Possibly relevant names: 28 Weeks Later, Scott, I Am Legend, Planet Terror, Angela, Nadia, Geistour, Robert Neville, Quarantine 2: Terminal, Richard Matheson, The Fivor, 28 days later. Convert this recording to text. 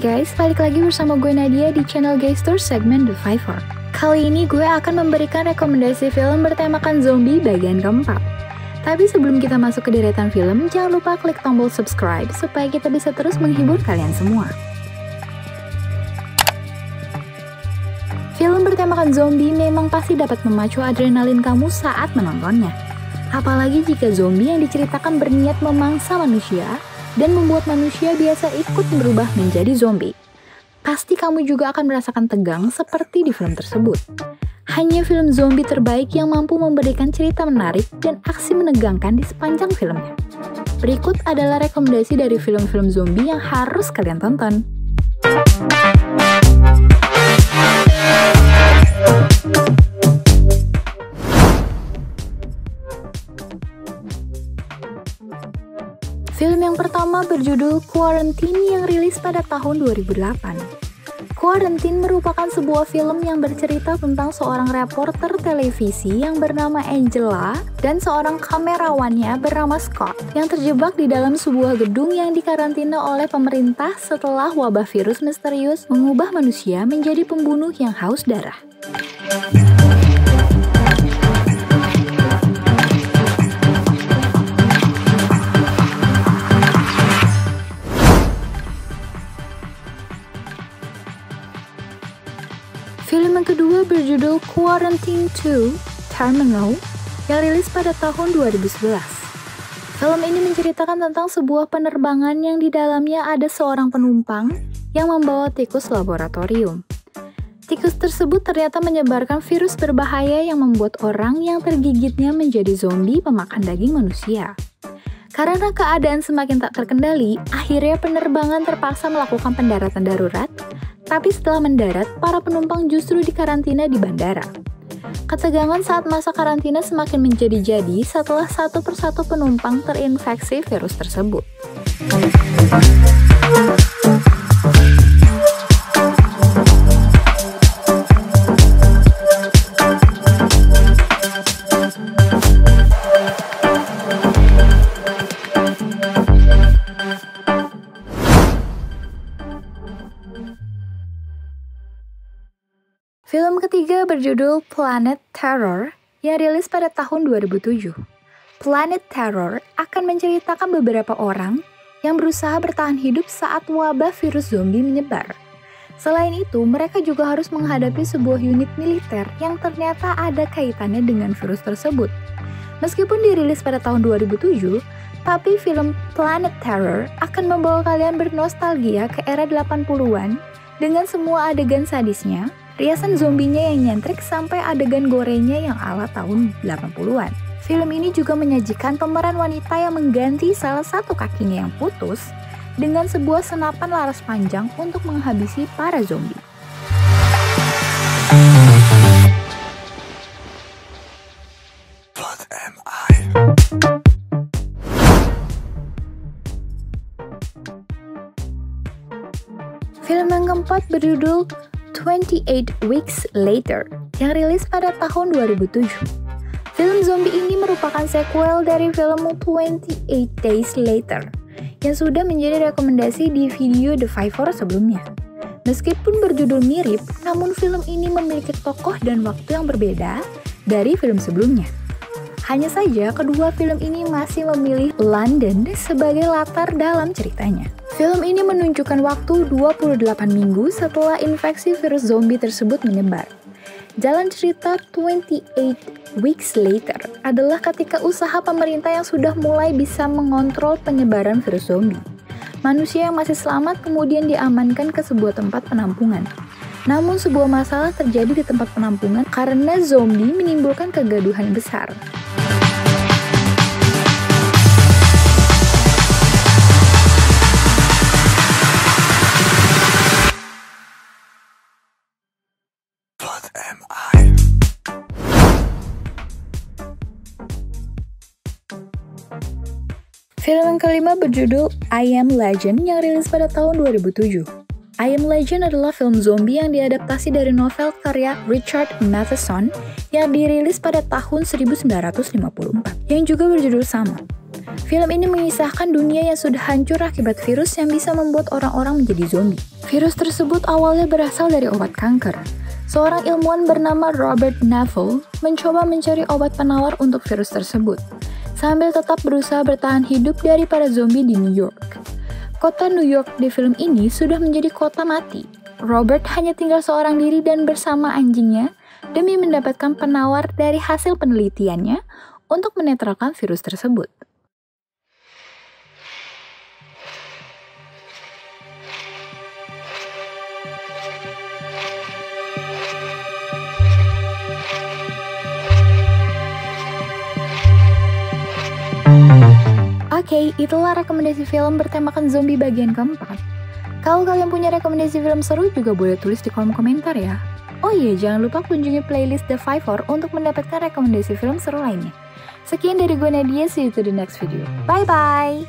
Hai guys, balik lagi bersama gue Nadia di channel Geistour segmen The Fivor. Kali ini gue akan memberikan rekomendasi film bertemakan zombie bagian keempat. Tapi sebelum kita masuk ke deretan film, jangan lupa klik tombol subscribe supaya kita bisa terus menghibur kalian semua. Film bertemakan zombie memang pasti dapat memacu adrenalin kamu saat menontonnya. Apalagi jika zombie yang diceritakan berniat memangsa manusia dan membuat manusia biasa ikut berubah menjadi zombie. Pasti kamu juga akan merasakan tegang seperti di film tersebut. Hanya film zombie terbaik yang mampu memberikan cerita menarik dan aksi menegangkan di sepanjang filmnya. Berikut adalah rekomendasi dari film-film zombie yang harus kalian tonton. Film yang pertama berjudul Quarantine yang rilis pada tahun 2008. Quarantine merupakan sebuah film yang bercerita tentang seorang reporter televisi yang bernama Angela dan seorang kamerawannya bernama Scott yang terjebak di dalam sebuah gedung yang dikarantina oleh pemerintah setelah wabah virus misterius mengubah manusia menjadi pembunuh yang haus darah. Film yang kedua berjudul Quarantine 2: Terminal yang rilis pada tahun 2011. Film ini menceritakan tentang sebuah penerbangan yang di dalamnya ada seorang penumpang yang membawa tikus laboratorium. Tikus tersebut ternyata menyebarkan virus berbahaya yang membuat orang yang tergigitnya menjadi zombie pemakan daging manusia. Karena keadaan semakin tak terkendali, akhirnya penerbangan terpaksa melakukan pendaratan darurat. Tapi setelah mendarat, para penumpang justru dikarantina di bandara. Ketegangan saat masa karantina semakin menjadi-jadi setelah satu persatu penumpang terinfeksi virus tersebut. Film ketiga berjudul Planet Terror yang rilis pada tahun 2007. Planet Terror akan menceritakan beberapa orang yang berusaha bertahan hidup saat wabah virus zombie menyebar. Selain itu, mereka juga harus menghadapi sebuah unit militer yang ternyata ada kaitannya dengan virus tersebut. Meskipun dirilis pada tahun 2007, tapi film Planet Terror akan membawa kalian bernostalgia ke era 80-an dengan semua adegan sadisnya, riasan zombinya yang nyentrik sampai adegan gorengnya yang ala tahun 80-an. Film ini juga menyajikan pemeran wanita yang mengganti salah satu kakinya yang putus dengan sebuah senapan laras panjang untuk menghabisi para zombie. Film yang keempat berjudul 28 Weeks Later yang rilis pada tahun 2007. Film zombie ini merupakan sequel dari film 28 Days Later yang sudah menjadi rekomendasi di video The Fivor sebelumnya. Meskipun berjudul mirip, namun film ini memiliki tokoh dan waktu yang berbeda dari film sebelumnya. Hanya saja kedua film ini masih memilih London sebagai latar dalam ceritanya. Film ini menunjukkan waktu 28 minggu setelah infeksi virus zombie tersebut menyebar. Jalan cerita 28 Weeks Later adalah ketika usaha pemerintah yang sudah mulai bisa mengontrol penyebaran virus zombie. Manusia yang masih selamat kemudian diamankan ke sebuah tempat penampungan. Namun sebuah masalah terjadi di tempat penampungan karena zombie menimbulkan kegaduhan besar. Film yang kelima berjudul I Am Legend yang rilis pada tahun 2007. I Am Legend adalah film zombie yang diadaptasi dari novel karya Richard Matheson yang dirilis pada tahun 1954 yang juga berjudul sama. Film ini mengisahkan dunia yang sudah hancur akibat virus yang bisa membuat orang-orang menjadi zombie. Virus tersebut awalnya berasal dari obat kanker. Seorang ilmuwan bernama Robert Neville mencoba mencari obat penawar untuk virus tersebut, sambil tetap berusaha bertahan hidup dari para zombie di New York. Kota New York di film ini sudah menjadi kota mati. Robert hanya tinggal seorang diri dan bersama anjingnya demi mendapatkan penawar dari hasil penelitiannya untuk menetralkan virus tersebut. Oke, itulah rekomendasi film bertemakan zombie bagian keempat. Kalau kalian punya rekomendasi film seru juga boleh tulis di kolom komentar ya. Oh iya, jangan lupa kunjungi playlist The Fivor untuk mendapatkan rekomendasi film seru lainnya. Sekian dari gue Nadia, see you to the next video. Bye-bye!